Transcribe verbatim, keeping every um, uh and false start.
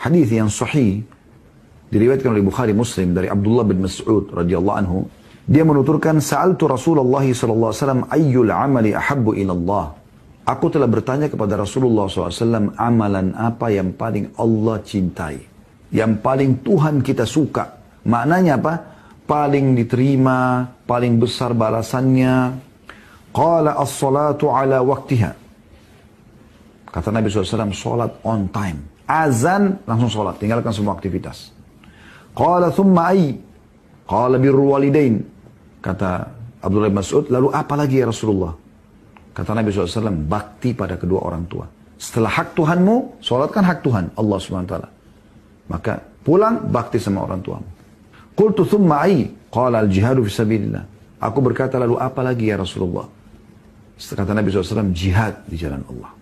Hadis yang sahih diriwayatkan oleh Bukhari Muslim dari Abdullah bin Mas'ud radhiyallahu anhu, dia menuturkan sa'altu Rasulullah sallallahu alaihi wasallam ayyul amali ahabbu ila Allah. Aku telah bertanya kepada Rasulullah shallallahu alaihi wasallam, amalan apa yang paling Allah cintai, yang paling Tuhan kita suka. Maknanya apa? Paling diterima, paling besar balasannya. Qala as-salatu ala waktiha. Kata Nabi shallallahu alaihi wasallam, salat on time. Azan, langsung salat, tinggalkan semua aktivitas. Qala thumma ay. Qala birru walidain. Kata Abdullah bin Mas'ud, lalu apa lagi ya Rasulullah? Kata Nabi shallallahu alaihi wasallam, bakti pada kedua orang tua. Setelah hak Tuhanmu, sholatkan hak Tuhan, Allah subhanahu wa taala. Maka pulang, bakti sama orang tuamu. Qultu thumma ai, qala al-jihadu fisabilillah. Aku berkata, lalu apa lagi ya Rasulullah? Kata Nabi shallallahu alaihi wasallam, jihad di jalan Allah.